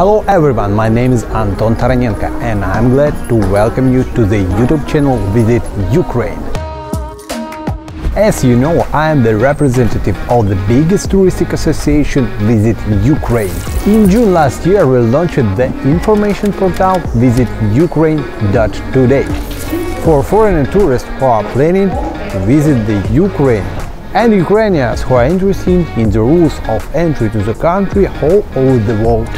Hello everyone, my name is Anton Taranenko and I'm glad to welcome you to the YouTube channel Visit Ukraine. As you know, I am the representative of the biggest touristic association Visit Ukraine. In June last year we launched the information portal VisitUkraine.today for foreign tourists who are planning to visit the Ukraine and Ukrainians who are interested in the rules of entry to the country all over the world.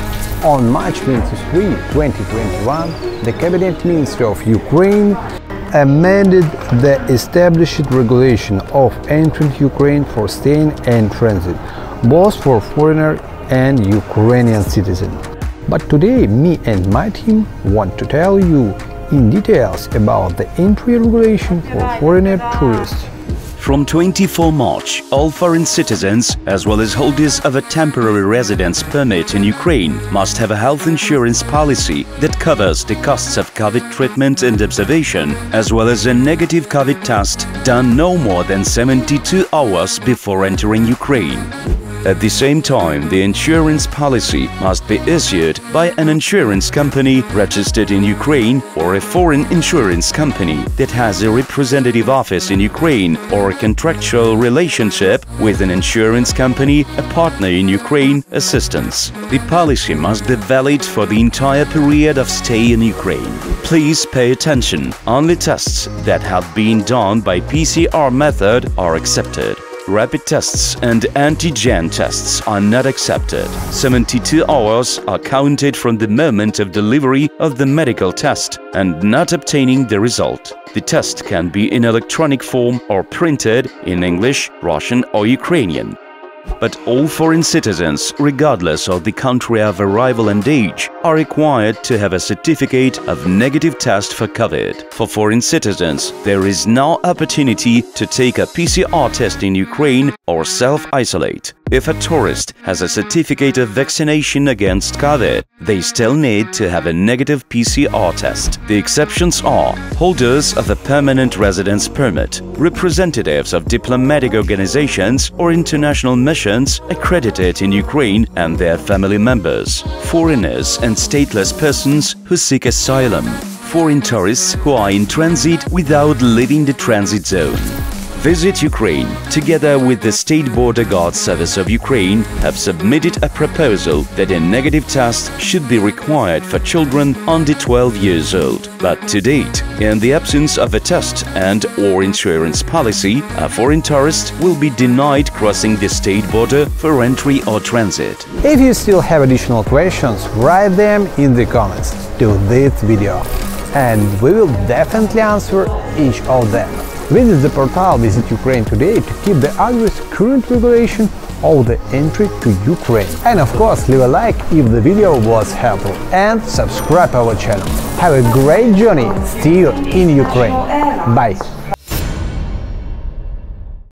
On March 23, 2021, the Cabinet of Ministers of Ukraine amended the established regulation of entering Ukraine for staying and transit, both for foreigner and Ukrainian citizens. But today me and my team want to tell you in details about the entry regulation for foreigner tourists. From 24 March, all foreign citizens, as well as holders of a temporary residence permit in Ukraine, must have a health insurance policy that covers the costs of COVID treatment and observation, as well as a negative COVID test done no more than 72 hours before entering Ukraine. At the same time, the insurance policy must be issued by an insurance company registered in Ukraine or a foreign insurance company that has a representative office in Ukraine or a contractual relationship with an insurance company, a partner in Ukraine, assistance. The policy must be valid for the entire period of stay in Ukraine. Please pay attention. Only tests that have been done by PCR method are accepted. Rapid tests and antigen tests are not accepted. 72 hours are counted from the moment of delivery of the medical test and not obtaining the result. The test can be in electronic form or printed in English, Russian or Ukrainian. But all foreign citizens, regardless of the country of arrival and age, are required to have a certificate of negative test for COVID. For foreign citizens, there is no opportunity to take a PCR test in Ukraine or self-isolate. If a tourist has a certificate of vaccination against COVID, they still need to have a negative PCR test. The exceptions are holders of a permanent residence permit, representatives of diplomatic organizations or international missions accredited in Ukraine and their family members, foreigners and stateless persons who seek asylum, foreign tourists who are in transit without leaving the transit zone. Visit Ukraine, together with the State Border Guard Service of Ukraine, have submitted a proposal that a negative test should be required for children under 12 years old. But to date, in the absence of a test and/or insurance policy, a foreign tourist will be denied crossing the state border for entry or transit. If you still have additional questions, write them in the comments to this video, and we will definitely answer each of them. Visit the portal Visit Ukraine today to keep the address current regulation of the entry to Ukraine. And of course, leave a like if the video was helpful and subscribe our channel. Have a great journey still in Ukraine. Bye!